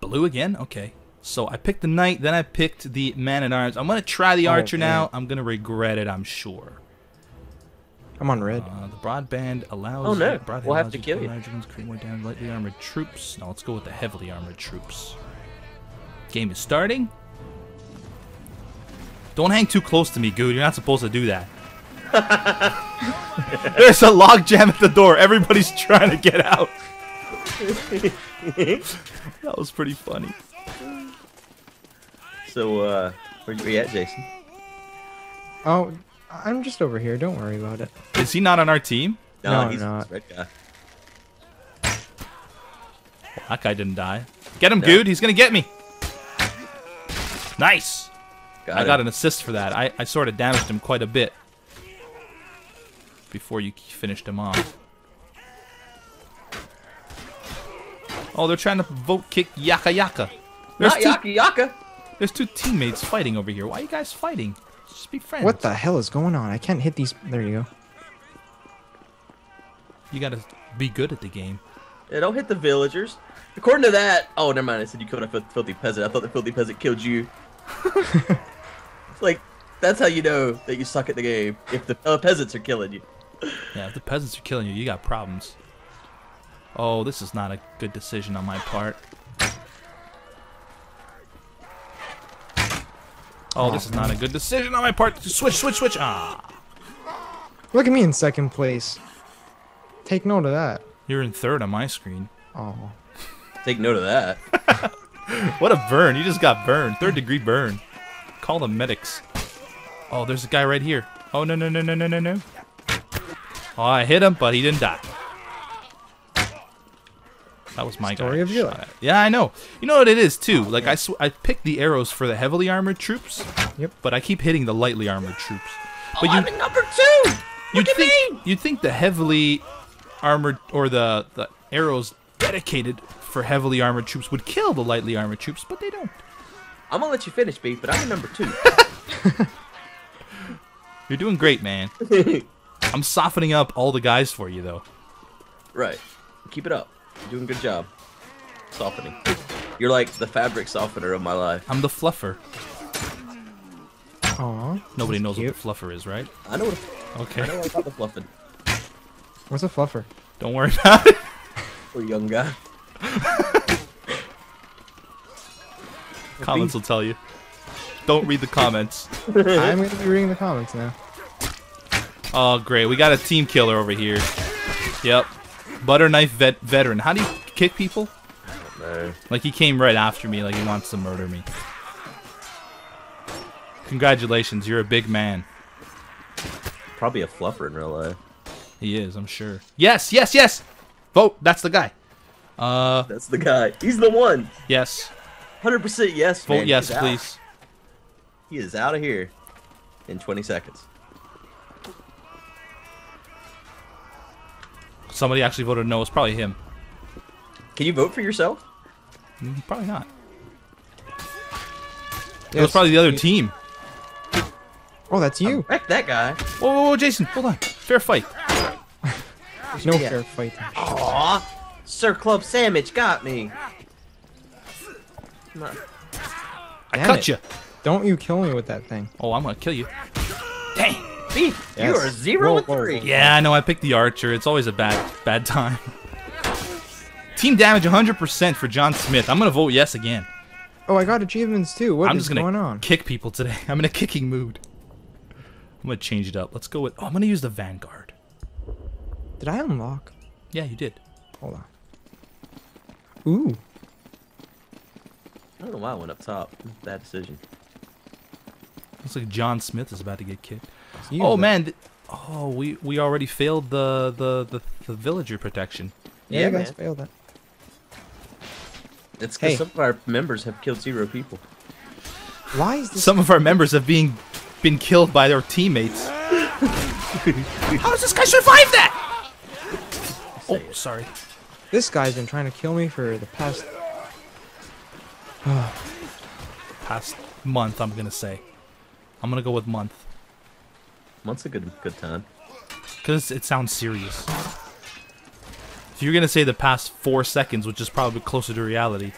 blue again? Okay. So I picked the knight, then I picked the man-at-arms. I'm going to try the archer now. I'm going to regret it, I'm sure. I'm on red. The broadband allows... Oh, no. We'll have to kill you. Create more damage, lightly armored troops. No, let's go with the heavily armored troops. Game is starting. Don't hang too close to me, Goode. You're not supposed to do that. There's a logjam at the door. Everybody's trying to get out. That was pretty funny. So, where are you at, Jason? Oh, I'm just over here. Don't worry about it. Is he not on our team? No, he's not. Red guy. Well, that guy didn't die. Get him, dude. He's going to get me. Nice. I got an assist for that. I sort of damaged him quite a bit before you finished him off. Oh, they're trying to vote kick Yaka Yaka. Not Yaka Yaka. There's two teammates fighting over here. Why are you guys fighting? Just be friends. What the hell is going on? I can't hit these. There you go. You gotta be good at the game. Yeah, don't hit the villagers. According to that, oh, never mind. I said you killed a filthy peasant. I thought the filthy peasant killed you. It's like, that's how you know that you suck at the game. If the peasants are killing you. Yeah, if the peasants are killing you, you got problems. Oh, this is not a good decision on my part. Oh, this is not a good decision on my part. Switch, switch, switch. Ah. Look at me in second place. Take note of that. You're in third on my screen. Oh. Take note of that. What a burn. You just got burned. Third degree burn. Call the medics. Oh, there's a guy right here. Oh, no, no, no, no, no, no, no. Oh, I hit him, but he didn't die. That was my story of your life. Yeah, I know. You know what it is too. Like I picked the arrows for the heavily armored troops. Yep. But I keep hitting the lightly armored troops. But I'm number two. You'd think the heavily armored or the arrows dedicated for heavily armored troops would kill the lightly armored troops, but they don't. I'm gonna let you finish, Beef, but I'm number two. You're doing great, man. I'm softening up all the guys for you, though. Right. Keep it up. You're doing a good job softening. You're like the fabric softener of my life. I'm the fluffer. Aww. Nobody knows what the fluffer is, right? I know what a... Okay. I know about the fluffing. What's a fluffer? Don't worry about it. Poor young guy. Comments will tell you. Don't read the comments. I'm going to be reading the comments now. Oh, great. We got a team killer over here. Yep. Butter knife veteran. How do you kick people? I don't know. Like, he came right after me. Like, he wants to murder me. Congratulations. You're a big man. Probably a fluffer in real life. He is, I'm sure. Yes, yes, yes! Vote! That's the guy. That's the guy. He's the one. Yes. 100% yes, vote yes, please. He is out of here in 20 seconds. Somebody actually voted no. It's probably him. Can you vote for yourself? Probably not. Yes. It was probably the other team. Oh, that's you. Wreck that guy. Whoa, whoa, whoa, Jason, hold on. Fair fight. There's no fair fight. Aww. Sir Club Sandwich got me. Damn, I cut you. Don't you kill me with that thing. Oh, I'm going to kill you. Dang. Beef, you are 0-3. Yeah, I know. I picked the archer. It's always a bad time. Team damage 100% for John Smith. I'm going to vote yes again. Oh, I got achievements too. What is going on? I'm just going to kick people today. I'm in a kicking mood. I'm going to change it up. Let's go with... Oh, I'm going to use the Vanguard. Did I unlock? Yeah, you did. Hold on. Ooh. I don't know why I went up top. Bad decision. Looks like John Smith is about to get kicked. Oh man! Oh, we already failed the villager protection. Yeah, you guys failed that. It's because some of our members have killed 0 people. Why is this? Some of our members have been killed by their teammates. How does this guy survive that? Oh, sorry. This guy's been trying to kill me for the past month. I'm gonna say. I'm gonna go with month. Month's a good time. Because it sounds serious. If you're going to say the past 4 seconds, which is probably closer to reality,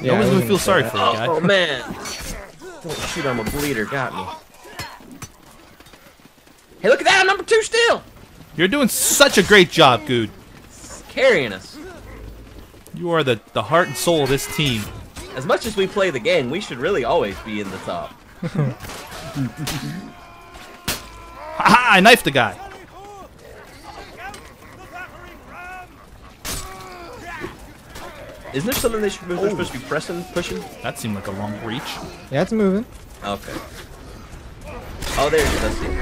Yeah, no one's gonna feel sorry for that guy. Oh man! Don't shoot, I'm a bleeder. Got me. Hey, look at that! I'm number two still. You're doing such a great job, Guud. Carrying us. You are the heart and soul of this team. As much as we play the game, we should really always be in the top. Ha! I knifed the guy. Isn't there something they should, they're supposed to be pressing, pushing? That seemed like a long reach. Yeah, it's moving. Okay. Oh, there it is. I see it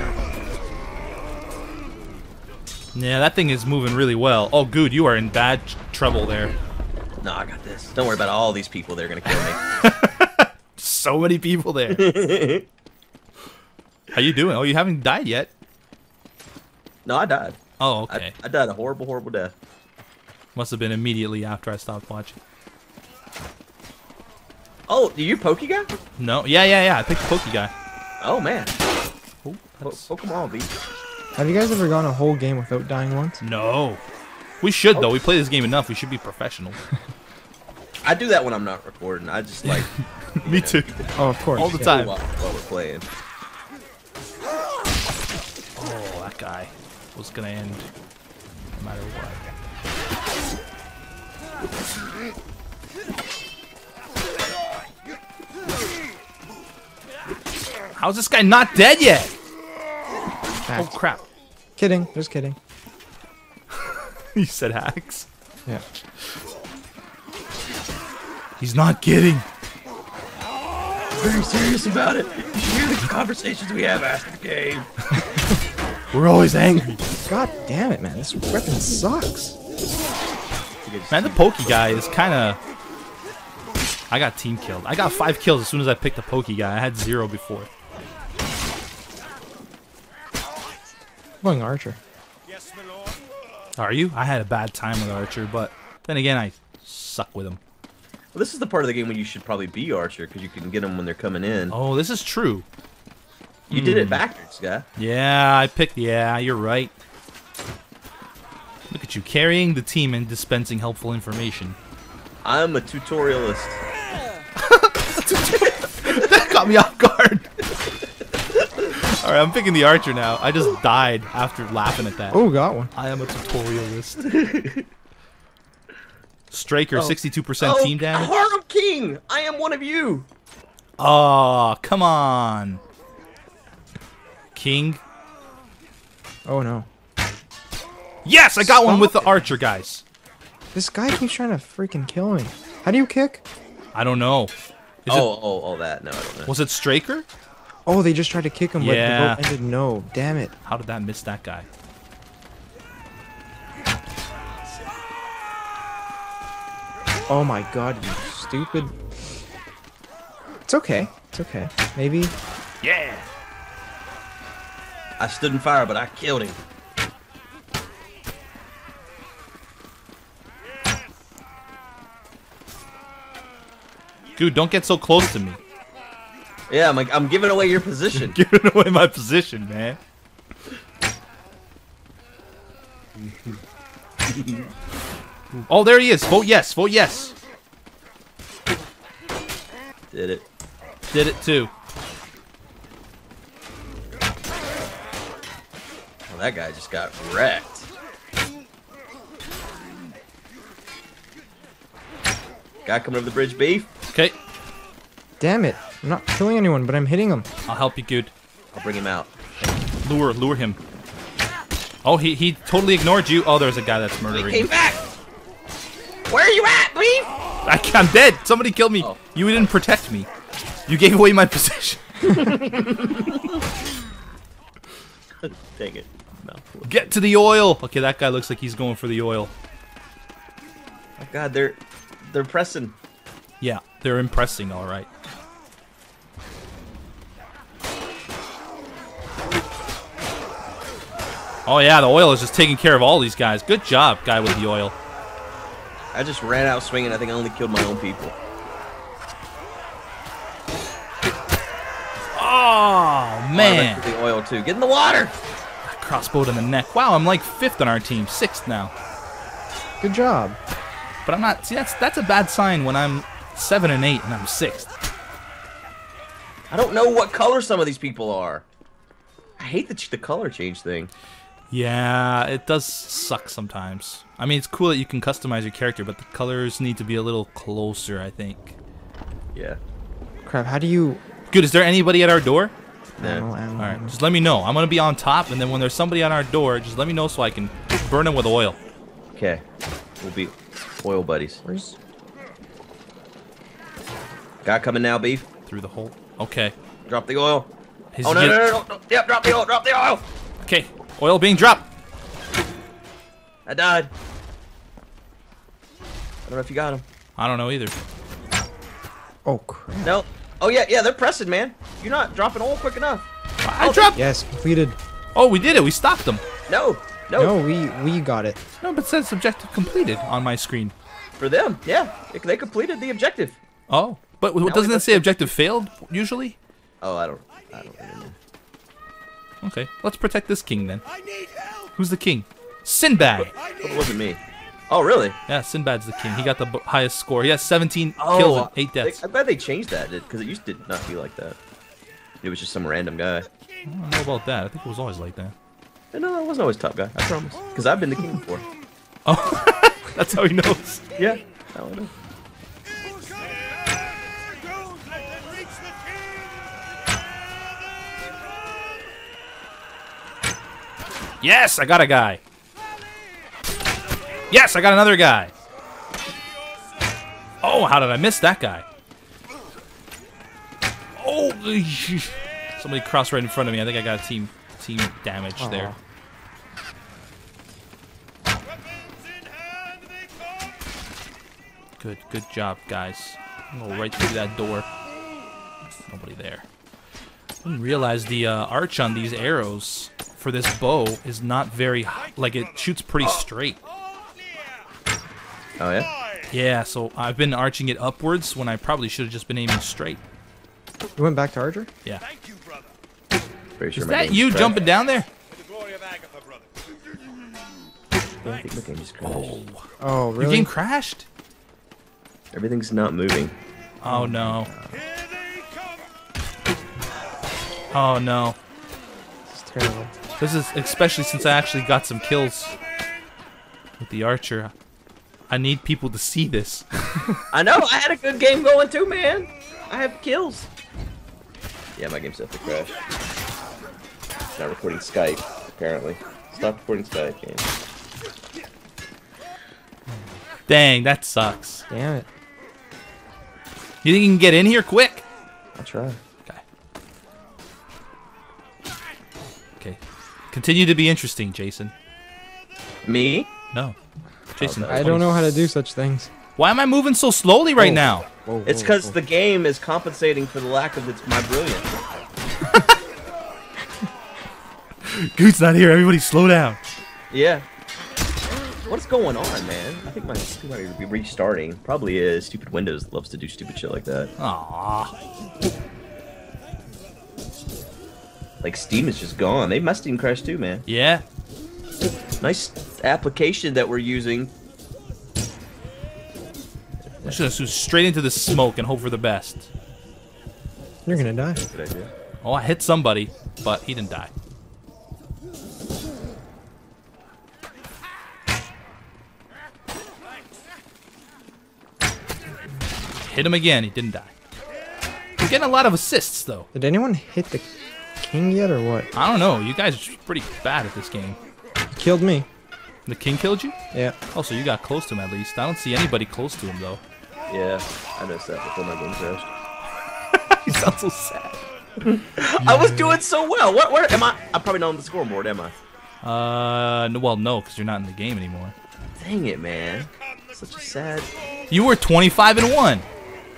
now. Yeah, that thing is moving really well. Oh, Guud, you are in bad trouble there. No, I got this. Don't worry about all these people. They're going to kill me. So many people there. How you doing? Oh, you haven't died yet. No, I died. Oh, okay. I died a horrible, horrible death. Must have been immediately after I stopped watching. Oh, do you pokey guy? No. Yeah. I picked the pokey guy. Oh, man. Oh, Pokemon beat. Have you guys ever gone a whole game without dying once? No. We should, though. We play this game enough. We should be professional. I do that when I'm not recording. I just, like... Me too. Oh, of course. All the time. While we're playing. Oh, that guy was going to end no matter what. How's this guy not dead yet? Hacks. Oh crap. Kidding, just kidding. You said hacks? Yeah. He's not kidding. I'm very serious about it. You should hear the conversations we have after the game. We're always angry. God damn it, man. This weapon sucks. Man, the pokey guy is kind of... I got team killed. I got 5 kills as soon as I picked the pokey guy. I had 0 before. I'm going Archer. Are you? I had a bad time with Archer, but then again, I suck with him. Well, this is the part of the game when you should probably be Archer, because you can get them when they're coming in. Oh, this is true. You did it backwards, guy. Yeah, I picked... Yeah, you're right. Look at you, carrying the team and dispensing helpful information. I'm a tutorialist. That got me off guard. Alright, I'm picking the Archer now. I just died after laughing at that. Oh, got one. I am a tutorialist. Straker, 62% team damage. Harm King! I am one of you! Oh, come on. King. Oh, no. Yes, I got one with the Archer, guys. This guy keeps trying to freaking kill me. How do you kick? I don't know. No, I don't know. Was it Straker? Oh, they just tried to kick him, but the vote ended no. Damn it. How did that miss that guy? Oh my god, you stupid. It's okay. It's okay. Maybe. Yeah. I stood in fire, but I killed him. Dude, don't get so close to me. Yeah, I'm like, I'm giving away your position. Giving away my position, man. Oh, there he is. Vote yes. Vote yes. Did it. Did it too. Well, that guy just got wrecked. Guy coming over the bridge, beef. Okay. Damn it. I'm not killing anyone, but I'm hitting him. I'll help you, Guud. I'll bring him out. Lure him. Oh, he totally ignored you. Oh, there's a guy that's murdering. He came back! Where are you at, beef? I'm dead. Somebody killed me. Oh. You didn't protect me. You gave away my position. Dang it. No. Get to the oil! Okay, that guy looks like he's going for the oil. Oh, God, they're pressing. Yeah, they're impressing, all right. Oh yeah, the oil is just taking care of all these guys. Good job, guy with the oil. I just ran out swinging. I think I only killed my own people. Oh, man. The oil too. Get in the water. Crossbow to the neck. Wow, I'm like 5th on our team. 6th now. Good job. But I'm not. See, that's a bad sign when I'm 7 and 8, and I'm 6th. I don't know what color some of these people are. I hate the color change thing. Yeah, it does suck sometimes. I mean, it's cool that you can customize your character, but the colors need to be a little closer, I think. Yeah. Crap, how do you... Dude, is there anybody at our door? No. Alright, just let me know. I'm gonna be on top, and then when there's somebody on our door, just let me know so I can burn them with oil. Okay. We'll be oil buddies. Where's... Guy coming now, Beef. Through the hole. Okay. Drop the oil. Oh, no, no, no, no. Yep, drop the oil, drop the oil! Okay. Oil being dropped. I died. I don't know if you got him. I don't know either. Oh crap. No. Oh yeah, yeah, they're pressing, man. You're not dropping oil quick enough. I dropped. Yes, completed. Oh, we did it. We stopped them. No. No. No, we got it. No, but it says objective completed on my screen. For them, yeah. They completed the objective. Oh, but now doesn't it say objective failed usually? Oh, I don't really know. Okay, let's protect this king then. I need help. Who's the king? Sinbad. It wasn't me. Oh, really? Yeah, Sinbad's the king. He got the highest score. He has 17 kills and 8 deaths. I bet they changed that because it used to not be like that. It was just some random guy. I don't know about that. I think it was always like that. No, it wasn't always top guy. I promise. Because I've been the king before. Oh, that's how he knows. Yeah. I don't know. Yes, I got a guy. Yes, I got another guy. Oh, how did I miss that guy? Oh, somebody crossed right in front of me. I think I got a team damage there. Good job, guys. I'm gonna go right through that door. There's nobody there. I didn't realize the arch on these arrows for this bow is not very high. Like, it shoots pretty straight. Oh, yeah? Yeah, so I've been arching it upwards when I probably should have just been aiming straight. You went back to archer? Yeah. Thank you, brother. Pretty sure is that you jumping down there? I think my game just crashed. Oh, really? Your game crashed? Everything's not moving. Oh, no. Oh, no. This is terrible. This is especially since I actually got some kills with the archer. I need people to see this. I know. I had a good game going too, man. I have kills. Yeah, my game still has to crash. It's not recording Skype, apparently. Stop recording Skype, game. Dang, that sucks. Damn it. You think you can get in here quick? I'll try. Okay. Continue to be interesting, Jason. Me? No. Jason, I don't know how to do such things. Why am I moving so slowly right now? Whoa, it's because the game is compensating for the lack of my brilliance. Goot's not here. Everybody slow down. Yeah. What's going on, man? I think my computer will be restarting. Probably is. Stupid Windows loves to do stupid shit like that. Aww. Like, Steam is just gone. They must even crash too, man. Yeah. Nice application that we're using. I should have swooped straight into the smoke and hope for the best. You're gonna die. Good idea. Oh, I hit somebody, but he didn't die. Hit him again. He didn't die. We're getting a lot of assists, though. Did anyone hit the king yet, or what? I don't know. You guys are pretty bad at this game. Killed me. The king killed you? Yeah. Oh, so you got close to him at least. I don't see anybody close to him though. Yeah, I missed that before my game crashed. You sound so sad. I was doing so well. What am I? I'm probably not on the scoreboard, am I? Well, no, because you're not in the game anymore. Dang it, man. Such a sad. You were 25-1.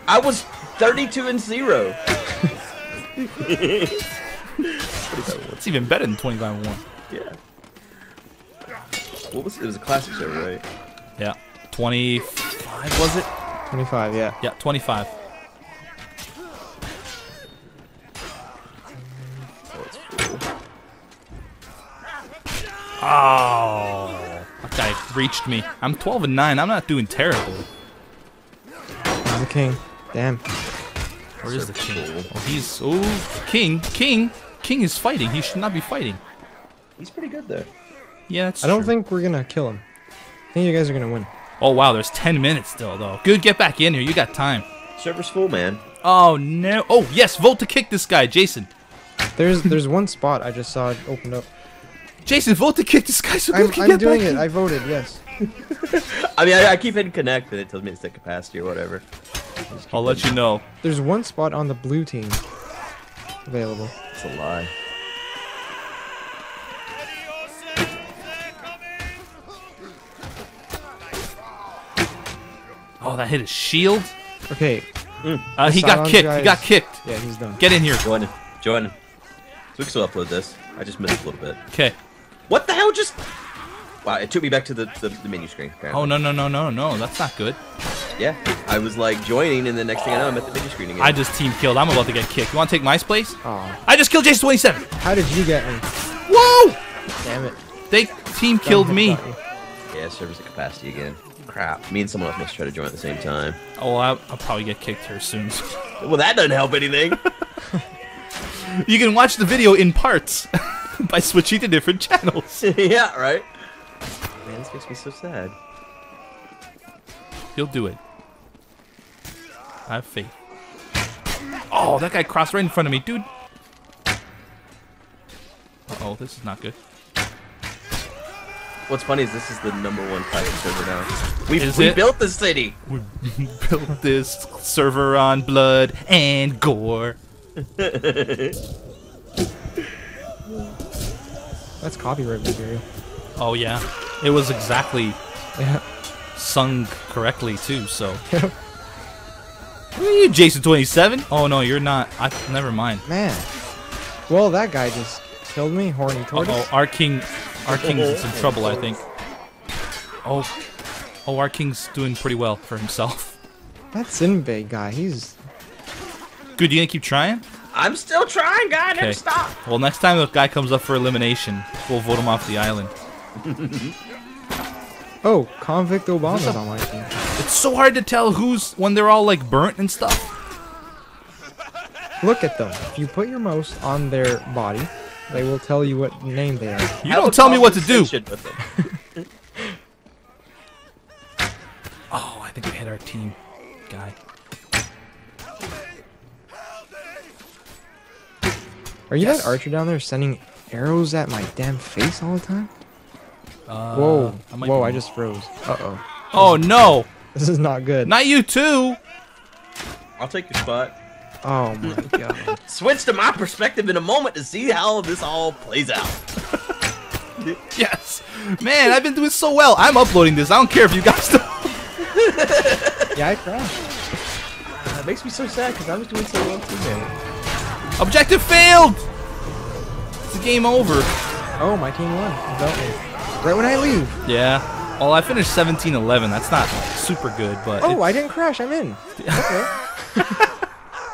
I was 32-0. It's even better than 25-1. Yeah. What was it? It was a classic show, right? Yeah. 25 was it? 25, yeah. Yeah, 25. Oh, it's cool. Oh, that guy reached me. I'm 12-9. I'm not doing terrible. I'm the king. Damn. Where is the king? Oh, he's... Oh, king! King! King is fighting. He should not be fighting. He's pretty good there. Yeah, that's true. I don't think we're gonna kill him. I think you guys are gonna win. Oh, wow. There's 10 minutes still, though. Good, get back in here. You got time. Server's full, man. Oh, no. Oh, yes. Vote to kick this guy, Jason. There's one spot I just saw opened up. Jason, vote to kick this guy so we can get back in. I'm doing it. I voted, yes. I mean, I keep hitting connect, and it tells me it's at capacity or whatever. I'll let you know. There's one spot on the blue team available. It's a lie. Oh, that hit his shield. Okay. He got kicked. He got kicked. Yeah, he's done. Get in here. Join him. Join him. So we can still upload this. I just missed a little bit. Okay. What the hell just... Wow, it took me back to the menu screen. Apparently. Oh, no, no, no, no, no. That's not good. Yeah. I was, like, joining, and the next thing I know, I'm at the menu screen again. I just team killed. I'm about to get kicked. You want to take my place? Oh. I just killed xjason27. How did you get me? Whoa! Damn it. They team killed me. Yeah, server's at capacity again. Crap. Me and someone else must try to join at the same time. Oh, I'll probably get kicked here soon. Well, that doesn't help anything. You can watch the video in parts by switching to different channels. Yeah, right? Man, this makes me so sad. He'll do it. I have faith. Oh, that guy crossed right in front of me, dude. Uh-oh, this is not good. What's funny is this is the #1 pirate server now. We built the city. We built this server on blood and gore. That's copyright material. Oh yeah, it was exactly sung correctly too. So. Who are you, xjason27? Oh no, you're not. Never mind. Man. Well, that guy just killed me, horny tortoise. Uh oh, our king. Our king's in some trouble, I think. Oh, our king's doing pretty well for himself. That Sinbad guy, he's... Good, you gonna keep trying? I'm still trying, guy, never stop! Well, next time the guy comes up for elimination, we'll vote him off the island. Oh, Convict Obama's on my team. It's so hard to tell who's... when they're all, like, burnt and stuff. Look at them. If you put your mouse on their body... They will tell you what name they are. You don't tell me what to do! Oh, I think we hit our team guy. Are you that archer down there sending arrows at my damn face all the time? Whoa. Whoa, I just froze. Uh-oh. Oh, no! This is not good. Not you, too! I'll take your spot. Oh my god. Switch to my perspective in a moment to see how this all plays out. Yes. Man, I've been doing so well. I'm uploading this. I don't care if you guys don't. Yeah, I crashed. That makes me so sad because I was doing so well too, man. Objective failed! It's a game over. Oh, my team won. Right when I leave. Yeah. Oh, I finished 17-11. That's not super good, but... Oh, I didn't crash. I'm in. Okay.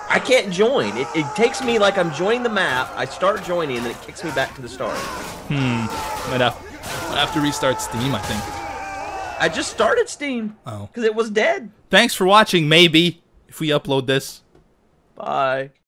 I can't join. It takes me like I'm joining the map. I start joining, and then it kicks me back to the start. Might have to restart Steam, I think. I just started Steam. Oh. Because it was dead. Thanks for watching, maybe, if we upload this. Bye.